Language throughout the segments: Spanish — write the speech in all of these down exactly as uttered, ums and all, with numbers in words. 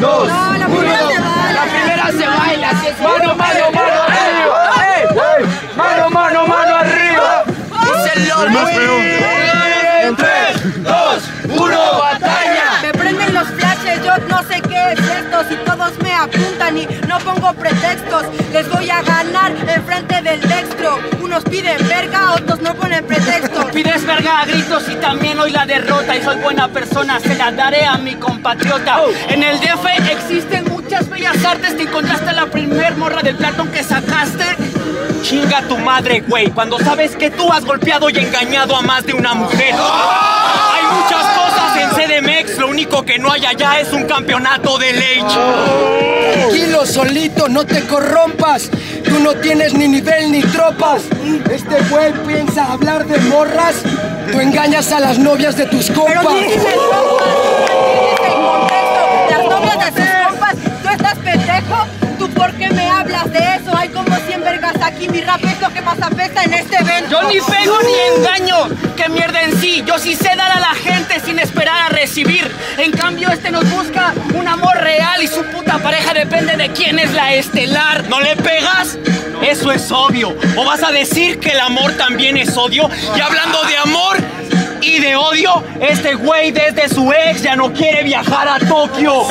dos, no, la uno. La primera se baila, así es. Mano, mano, mano arriba. Ey, ey. Mano, mano, mano arriba. Es el loro. En tres, dos, uno, batalla. Me prenden los flashes, yo no sé qué es esto. Si todos me apuntan y no pongo pretextos, les voy a ganar enfrente del Dexo. Unos piden verga, otros no ponen pretexto. Pides verga a gritos y también hoy la derrota. Y soy buena persona, se la daré a mi compatriota. Oh. En el D F existen muchas bellas artes. Te encontraste la primer morra del platón que sacaste. Chinga tu madre, güey, cuando sabes que tú has golpeado y engañado a más de una mujer. Oh. Hay muchas cosas en C D M X, lo único que no hay allá es un campeonato de ley. Oh. Tranquilo, solito, no te corrompas. Tú no tienes ni nivel ni tropas. Este güey piensa hablar de morras. Tú engañas a las novias de tus compas. Pero dices compas, las novias de tus compas. Tú estás pendejo. ¿Tú por qué me hablas de eso? Hay como cien vergas aquí. Mi rap es lo que más apesta en este evento. Yo ni pego ni engaño. ¡Qué mierda en sí! Yo sí sé dar a la gente sin esperar a recibir. En cambio este nos busca un amor real y su puta pareja depende de quién es la estelar. ¿No le pegas? Eso es obvio. ¿O vas a decir que el amor también es odio? Y hablando de amor y de odio, este güey desde su ex ya no quiere viajar a Tokio.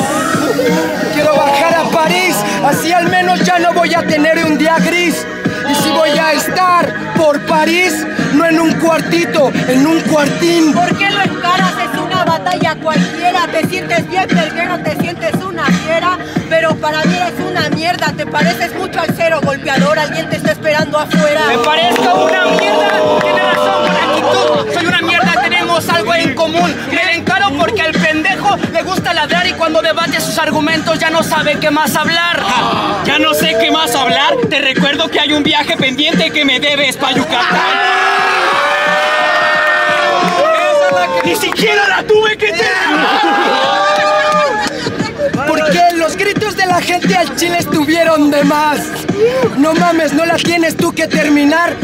Quiero bajar a París, así al menos ya no voy a tener un día gris. Y si voy a estar por París, no en un cuartito, en un cuartín. ¿Por qué lo encaras? Es una batalla cualquiera. Te sientes bien, verguero, te sientes una fiera. Pero para mí es una mierda. Te pareces mucho al cero golpeador. Alguien te está esperando afuera. Me parezco una mierda. Tienes razón con actitud. Soy una mierda. Tenemos algo en común. Me le encaro porque al pendejo le gusta ladrar. Y cuando debate sus argumentos ya no sabe qué más hablar. Ja, ya no sé qué más hablar. Te recuerdo que hay un viaje pendiente que me debes para Yucatán. ¡Ni siquiera la tuve que tener! Porque los gritos de la gente al chile estuvieron de más. No mames, no la tienes tú que terminar.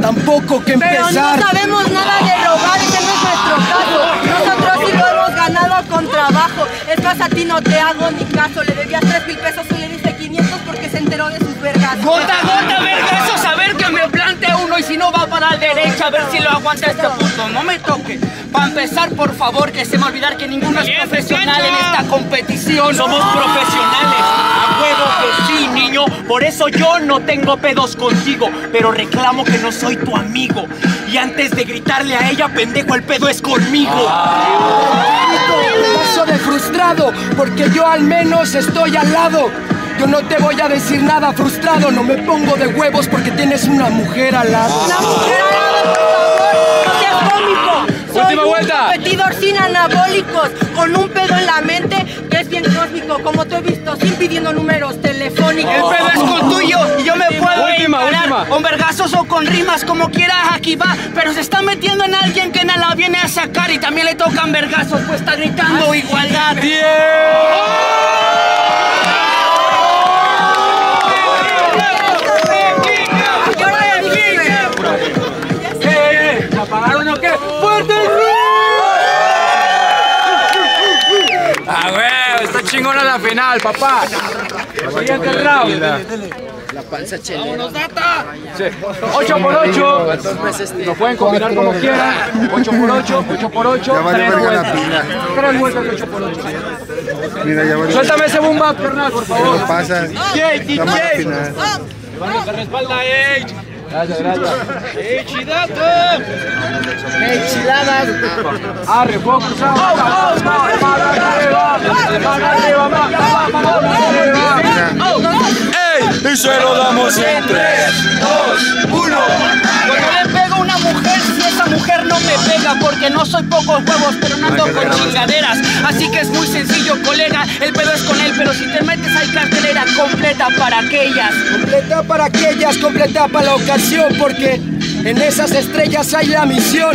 Tampoco que empezar. Pero no sabemos nada de robar, ese no es nuestro caso. Nosotros sí lo hemos ganado con trabajo. Es más, a ti no te hago ni caso. Le debías tres mil pesos y le diste quinientos porque se enteró de sus vergas. ¡Gota, gota, verga! Eso saber que me plantea uno y si no va para la derecha a ver si lo aguanta este puto. No me toque. Para empezar, por favor, que se me olvidar que ninguno es profesional en esta competición. Somos profesionales. A huevo que sí, niño. Por eso yo no tengo pedos contigo. Pero reclamo que no soy tu amigo. Y antes de gritarle a ella, pendejo, el pedo es conmigo. Paso de frustrado, porque yo al menos estoy al lado. Yo no te voy a decir nada, frustrado. No me pongo de huevos porque tienes una mujer al lado. ¡Una mujer al lado, por favor! ¡No seas cómico! Soy Última un vuelta. competidor sin anabólicos, con un pedo en la mente que es bien cósmico, como te he visto, sin pidiendo números telefónicos. El pedo es con tuyo y yo me puedo última, última. con vergazos o con rimas, como quieras, aquí va. Pero se está metiendo en alguien que nada la viene a sacar y también le tocan vergazos, pues está gritando Así igualdad. Bien. ¿Apagaron o qué? ¡Fuerte el ruido! ¡Ah, güey! ¡Está chingona la final, papá! ¡Siguiente round! La, la panza chelera. ¡Vámonos, Data! Sí. ocho por ocho. Lo pueden combinar como quieran. ocho por ocho, ocho por ocho. Ya vale verga la pila. Tres vueltas de ocho por ocho. Mira, ya vale. Suéltame ese boom bap, Bernal, por favor. ¿Qué pasa? ¡Yay, la respalda, ey! Gracias, gracias. ¡Enchilato! ¡Enchiladas! ¡Arre, fuego cruzado! ¡Vamos, vamos, vamos! ¡Ey! Y se lo damos en tres, dos, uno. Cuando le pego una mujer, si esa mujer no me pega, porque no soy pocos huevos, pero no ando con chingaderas. Así que es muy sencillo, colega. El pedo es con él, pero si te metes hay cartelera completa para aquellas. Completa para aquellas, completa para la ocasión, porque en esas estrellas hay la misión.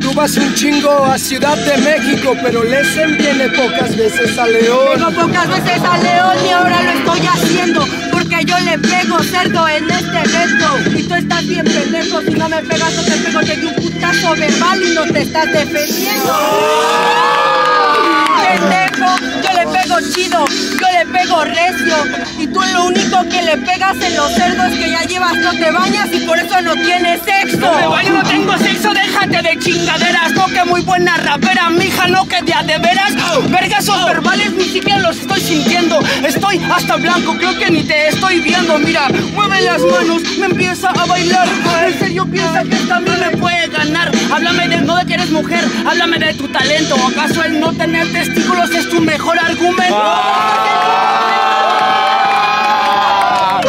Tú vas un chingo a Ciudad de México, pero Lessem viene pocas veces a León. Vengo pocas veces a León y ahora lo estoy haciendo, porque yo le pego cerdo en este evento. Y tú estás bien pendejo, si no me pegas no te pego. Llegué un putazo verbal y no te estás defendiendo. ¡Oh! Pendejo, yo le pego chido, yo le pego recio. Y tú lo único que le pegas en los cerdos que ya llevas, no te bañas y por eso no tienes sexo. No me baño, no tengo sexo, déjate de chingaderas. No que muy buena rapera, mija, no que día de veras. Vergasos verbales ni siquiera los estoy sintiendo. Estoy hasta blanco, creo que ni te estoy viendo. Mira, mueve las manos, me empieza a bailar. En serio piensa que también me puede ganar. Háblame de no de que eres mujer, háblame de tu talento. ¿Acaso el no tener testículos es tu mejor argumento? ¡Ah!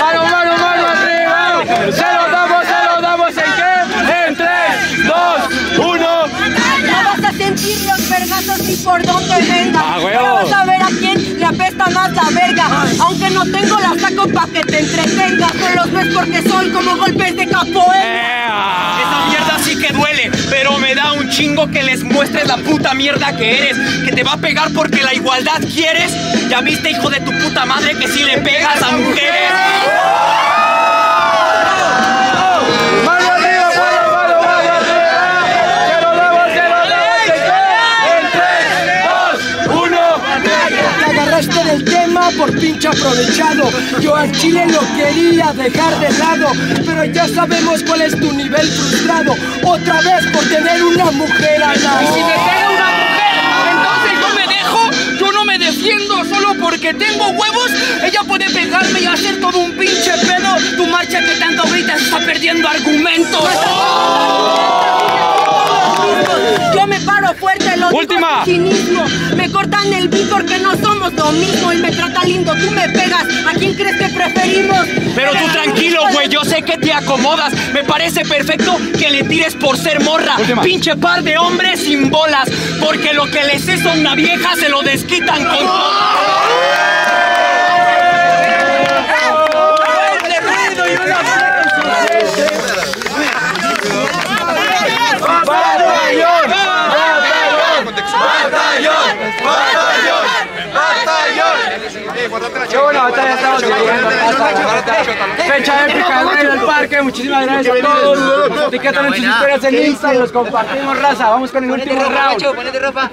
¡Mano, mano, mano arriba! ¡Se lo damos, se lo damos! ¿En qué? ¡En tres, dos, uno! No vas a sentir los vergazos ni por dónde vengan. Ah, no vas a ver a quién le apesta más la verga. Aunque no tengo, la saco pa' que te entretengas. No los ves porque son como golpes de capoeira. Esa mierda sí que duele, pero me da un chingo que les muestres la puta mierda que eres, que te va a pegar porque la igualdad quieres. Ya viste, hijo de tu puta madre, que si le pegas a mujeres. ¡Mano arriba, mano, mano, mano arriba! ¡Se lo damos, se lo damos! ¡En tres, dos, uno! Te agarraste del tema por pinche aprovechado. Yo al chile lo quería dejar de lado, pero ya sabemos cuál es tu nivel frustrado. Otra vez por tener una mujer a la... Y si me pega una mujer, entonces yo me dejo, yo no me defiendo. Solo porque tengo huevos, ella puede pegarme y hacer todo un pinche pedo. Tu marcha que tanto gritas está perdiendo argumentos. Yo me paro fuerte, lo última digo cinismo. Me cortan el beat porque no somos lo mismo. Y me trata lindo, tú me pegas. ¿A quién crees que preferimos? Pero tú tranquilo, güey, yo sé que te acomodas. Me parece perfecto que le tires por ser morra. Última. Pinche par de hombres sin bolas, porque lo que les es a una vieja se lo desquitan con... Qué buena batalla estamos viviendo. Fecha épica del Rey del Parque. Muchísimas gracias a todos. Etiquetan en sus historias en Insta y los compartimos, raza. Vamos con el último round.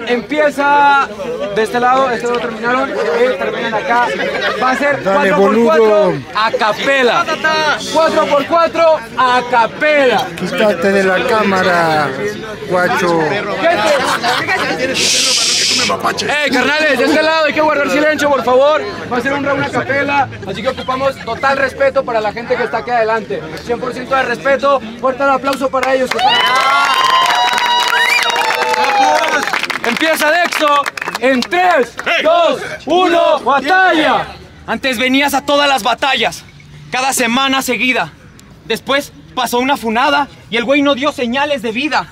Empieza de este lado, este lado terminaron, terminan acá. Va a ser cuatro por cuatro a capela. cuatro por cuatro a capela. Quítate de la cámara, guacho. ¡Ey, carnales! De este lado hay que guardar silencio, por favor. Va a ser un round a capela, así que ocupamos total respeto para la gente que está aquí adelante. cien por ciento de respeto. Fuerte el aplauso para ellos. Que están aquí. Empieza Dexo en tres, dos, uno, batalla. Antes venías a todas las batallas, cada semana seguida. Después pasó una funada y el güey no dio señales de vida.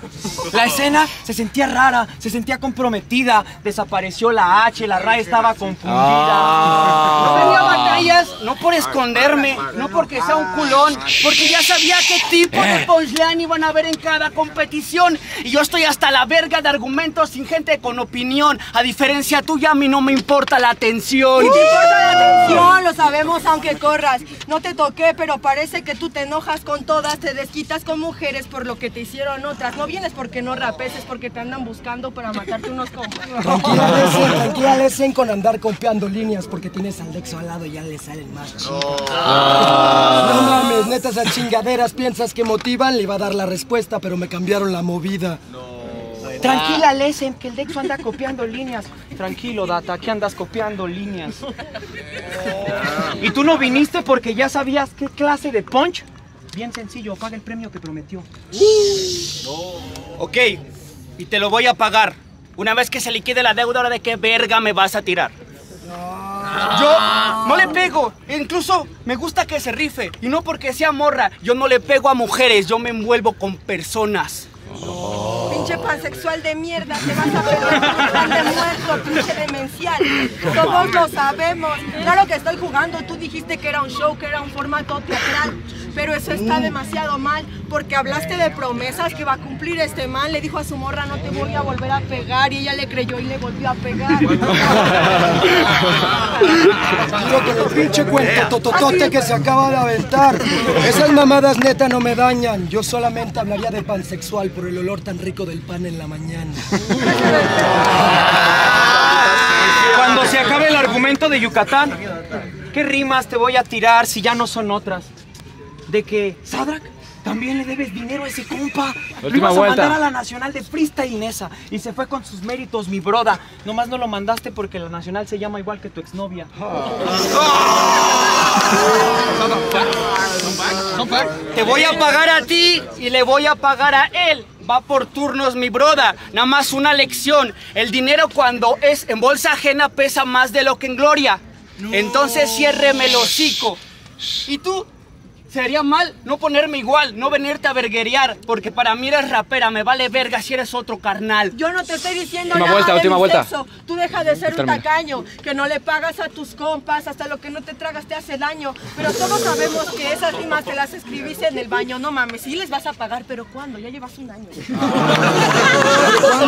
La escena se sentía rara, se sentía comprometida. Desapareció la H, la RAE estaba confundida. Ah. No tenía batallas, no por esconderme, no porque sea un culón, porque ya sabía qué tipo de punchline iban a ver en cada competición. Y yo estoy hasta la verga de argumentos sin gente con opinión. A diferencia tuya, a mí no me importa la atención. Uh. ¿Te importa la atención? Lo sabemos aunque corras. No te toqué, pero parece que tú te enojas con todas, te desquitas con mujeres por lo que te hicieron otras. No vienes porque no rapes, es porque te andan buscando para matarte unos compañeros. Tranquila, Lessem, tranquila, Lessem, con andar copiando líneas porque tienes al Dexo al lado y ya le salen más chingas. No, ah. no mames, neta, esas chingaderas piensas que motivan, le iba a dar la respuesta, pero me cambiaron la movida. No. Tranquila, Lessem, que el Dexo anda copiando líneas. Tranquilo, Data, que andas copiando líneas. Y tú no viniste porque ya sabías qué clase de punch. Bien sencillo, paga el premio que prometió. No. Ok, y te lo voy a pagar. Una vez que se liquide la deuda, ¿ahora de qué verga me vas a tirar? No. Yo no le pego. Incluso me gusta que se rife. Y no porque sea morra. Yo no le pego a mujeres, yo me envuelvo con personas. No. Pinche pansexual de mierda, te vas a perder de muerto, pinche demencial. Todos lo sabemos. Claro que estoy jugando, tú dijiste que era un show, que era un formato teatral. Pero eso está demasiado mal, porque hablaste de promesas que va a cumplir este man. Le dijo a su morra, no te voy a volver a pegar, y ella le creyó y le volvió a pegar. Yo con el pinche cuento tototote que se acaba de aventar. Esas mamadas neta no me dañan. Yo solamente hablaría de pansexual por el olor tan rico del pan en la mañana. Cuando se momento de Yucatán, ¿qué rimas te voy a tirar si ya no son otras? De que, Sadrak, también le debes dinero a ese compa. Lo ibas a mandar a la Nacional de Freestyle Nesa y se fue con sus méritos, mi broda. Nomás no lo mandaste porque la Nacional se llama igual que tu exnovia. Te voy a pagar a ti y le voy a pagar a él. Va por turnos, mi broda. Nada más una lección. El dinero cuando es en bolsa ajena pesa más de lo que en gloria. No. Entonces ciérreme el hocico. ¿Y tú? Sería mal no ponerme igual, no venirte a verguerear, porque para mí eres rapera, me vale verga si eres otro carnal. Yo no te estoy diciendo última nada vuelta, de última mi vuelta. Sexo. Tú deja de ser Termina. un tacaño, que no le pagas a tus compas, hasta lo que no te tragas te hace daño. Pero todos sabemos que esas rimas te las escribiste en el baño, no mames, sí les vas a pagar, pero ¿cuándo? Ya llevas un año.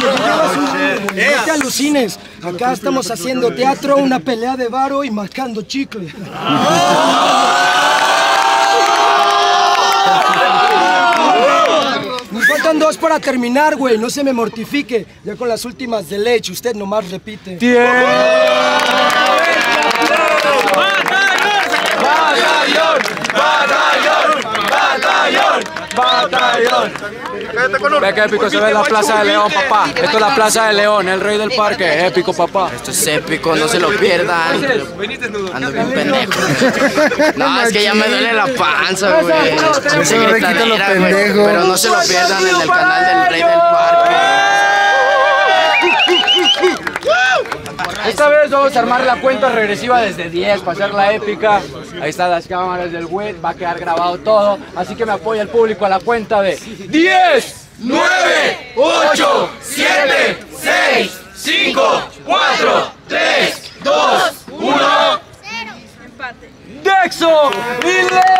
No te alucines, acá estamos haciendo teatro, una pelea de varo y mascando chicle. Faltan dos para terminar, güey. No se me mortifique. Ya con las últimas de leche, usted nomás repite. ¡Tiempo! ¡Batallón! ¡Batallón! ¡Batallón! ¡Batallón! ¡Batallón! Ve que épico se ve la Plaza de León, papá. Esto es la Plaza de León, el rey del parque. Épico, papá. Esto es épico, no se lo pierdan. Ando bien pendejo. No, es que ya me duele la panza, güey. No se me quitan los pendejos. Pero no se lo pierdan en el canal del Rey del Parque. Esta vez vamos a armar la cuenta regresiva desde diez para hacer la épica. Ahí están las cámaras del web, va a quedar grabado todo. Así que me apoya el público a la cuenta de diez, nueve, ocho, siete, seis, cinco, cuatro, tres, dos, uno. Empate. Dexo y Lessem.